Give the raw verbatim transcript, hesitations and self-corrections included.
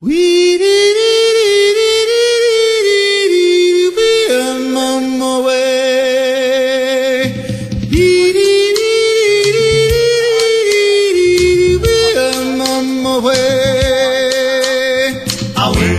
We am on my way. We am on my way. Away.